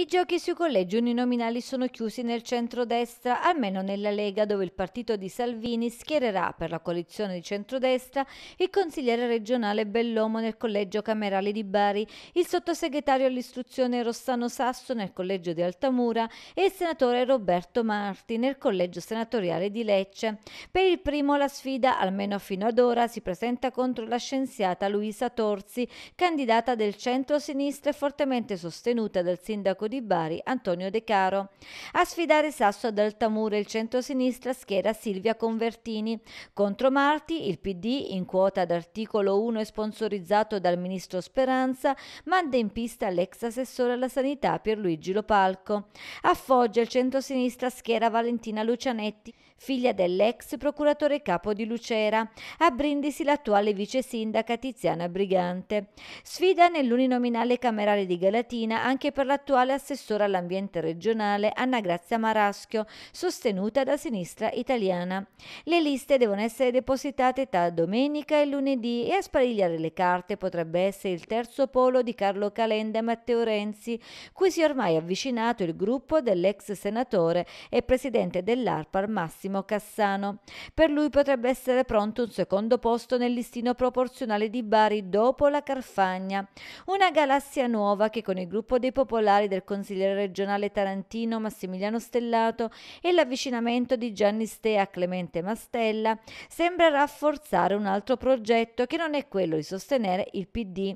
I giochi sui collegi uninominali sono chiusi nel centrodestra, almeno nella Lega, dove il partito di Salvini schiererà per la coalizione di centrodestra il consigliere regionale Bellomo nel collegio camerale di Bari, il sottosegretario all'istruzione Rossano Sasso nel collegio di Altamura e il senatore Roberto Marti nel collegio senatoriale di Lecce. Per il primo la sfida, almeno fino ad ora, si presenta contro la scienziata Luisa Torzi, candidata del centro-sinistra e fortemente sostenuta dal sindaco di Bari Antonio De Caro. A sfidare Sasso ad Altamura il centro-sinistra schiera Silvia Convertini. Contro Marti il PD, in quota d'articolo 1 e sponsorizzato dal ministro Speranza, manda in pista l'ex assessore alla sanità Pierluigi Lopalco. A Foggia il centro-sinistra schiera Valentina Lucianetti, figlia dell'ex procuratore capo di Lucera. A Brindisi l'attuale vice sindaca Tiziana Brigante. Sfida nell'uninominale camerale di Galatina anche per l'attuale assessora all'ambiente regionale Anna Grazia Maraschio, sostenuta da Sinistra Italiana. Le liste devono essere depositate tra domenica e lunedì e a sparigliare le carte potrebbe essere il terzo polo di Carlo Calenda e Matteo Renzi, cui si è ormai avvicinato il gruppo dell'ex senatore e presidente dell'ARPAR Massimo Cassano. Per lui potrebbe essere pronto un secondo posto nel listino proporzionale di Bari dopo la Carfagna. Una galassia nuova che con il gruppo dei popolari del consigliere regionale tarantino Massimiliano Stellato e l'avvicinamento di Gianni Stea a Clemente Mastella sembra rafforzare un altro progetto che non è quello di sostenere il PD.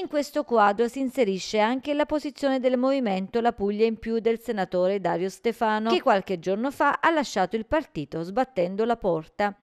In questo quadro si inserisce anche la posizione del movimento La Puglia in più del senatore Dario Stefano, che qualche giorno fa ha lasciato il partito sbattendo la porta.